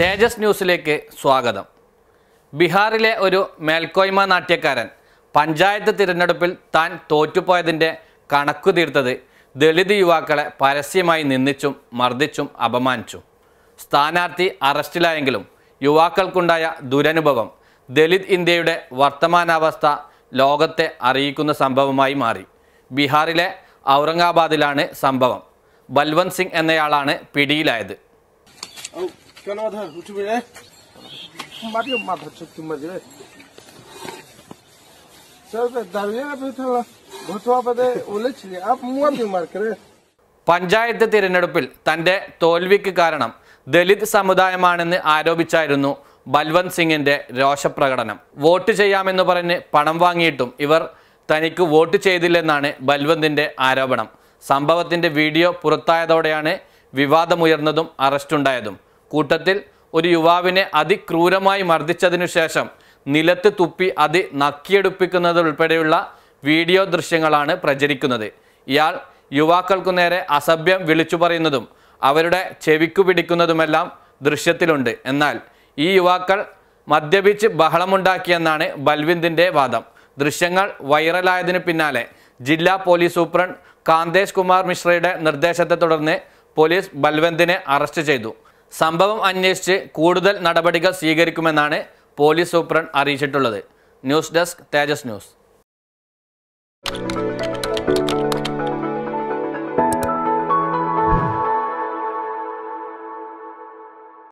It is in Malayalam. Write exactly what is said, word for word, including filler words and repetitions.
തേജസ് ന്യൂസിലേക്ക് സ്വാഗതം. ബീഹാറിലെ ഒരു മേൽക്കോയ്മ നാട്യക്കാരൻ പഞ്ചായത്ത് തിരഞ്ഞെടുപ്പിൽ താൻ തോറ്റുപോയതിൻ്റെ കണക്കു തീർത്തത് ദളിത് യുവാക്കളെ പരസ്യമായി നിന്ദിച്ചും മർദ്ദിച്ചും അപമാനിച്ചും. സ്ഥാനാർത്ഥി അറസ്റ്റിലായെങ്കിലും യുവാക്കൾക്കുണ്ടായ ദുരനുഭവം ദളിത് ഇന്ത്യയുടെ വർത്തമാനാവസ്ഥ ലോകത്തെ അറിയിക്കുന്ന സംഭവമായി മാറി. ബീഹാറിലെ ഔറംഗാബാദിലാണ് സംഭവം. ബൽവന്ത് സിംഗ് എന്നയാളാണ് പിടിയിലായത്. പഞ്ചായത്ത് തിരഞ്ഞെടുപ്പിൽ തൻ്റെ തോൽവിക്ക് കാരണം ദളിത് സമുദായമാണെന്ന് ആരോപിച്ചായിരുന്നു ബൽവന്ത് സിംഗിൻ്റെ രോഷപ്രകടനം. വോട്ട് ചെയ്യാമെന്ന് പറഞ്ഞ് പണം വാങ്ങിയിട്ടും ഇവർ തനിക്ക് വോട്ട് ചെയ്തില്ലെന്നാണ് ബൽവന്തിൻ്റെ ആരോപണം. സംഭവത്തിൻ്റെ വീഡിയോ പുറത്തായതോടെയാണ് വിവാദമുയർന്നതും അറസ്റ്റുണ്ടായതും. കൂട്ടത്തിൽ ഒരു യുവാവിനെ അതിക്രൂരമായി മർദ്ദിച്ചതിനു ശേഷം നിലത്ത് തുപ്പി അതി നക്കിയെടുപ്പിക്കുന്നത് ഉൾപ്പെടെയുള്ള വീഡിയോ ദൃശ്യങ്ങളാണ് പ്രചരിക്കുന്നത്. ഇയാൾ യുവാക്കൾക്കു നേരെ അസഭ്യം വിളിച്ചു പറയുന്നതും അവരുടെ ചെവിക്കു പിടിക്കുന്നതുമെല്ലാം ദൃശ്യത്തിലുണ്ട്. എന്നാൽ ഈ യുവാക്കൾ മദ്യപിച്ച് ബഹളമുണ്ടാക്കിയെന്നാണ് ബൽവന്തിൻ്റെ വാദം. ദൃശ്യങ്ങൾ വൈറലായതിനു പിന്നാലെ ജില്ലാ പോലീസ് സൂപ്രണ്ട് കാന്തേഷ് കുമാർ മിശ്രയുടെ നിർദ്ദേശത്തെ തുടർന്ന് പോലീസ് ബൽവന്തിനെ അറസ്റ്റ് ചെയ്തു. സംഭവം അന്വേഷിച്ച് കൂടുതൽ നടപടികൾ സ്വീകരിക്കുമെന്നാണ് പോലീസ് സൂപ്രണ്ട് അറിയിച്ചിട്ടുള്ളത്. News desk, Tejas news.